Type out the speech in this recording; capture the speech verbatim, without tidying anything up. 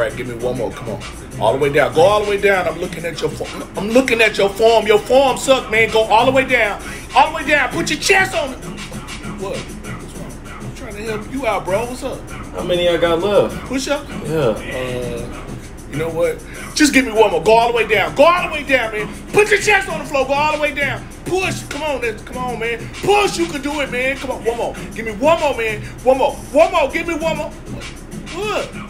right, give me one more. Come on. All the way down. Go all the way down. I'm looking at your form. I'm looking at your form. Your form suck, man. Go all the way down. All the way down. Put your chest on it. What? What's wrong? I'm trying to help you out, bro. What's up? How many y'all got left? Push up? Yeah. Uh, you know what? Just give me one more. Go all the way down. Go all the way down, man. Put your chest on the floor. Go all the way down. Push. Come on, man. Come on, man. Push. You can do it, man. Come on. One more. Give me one more, man. One more. One more. Give me one more. What?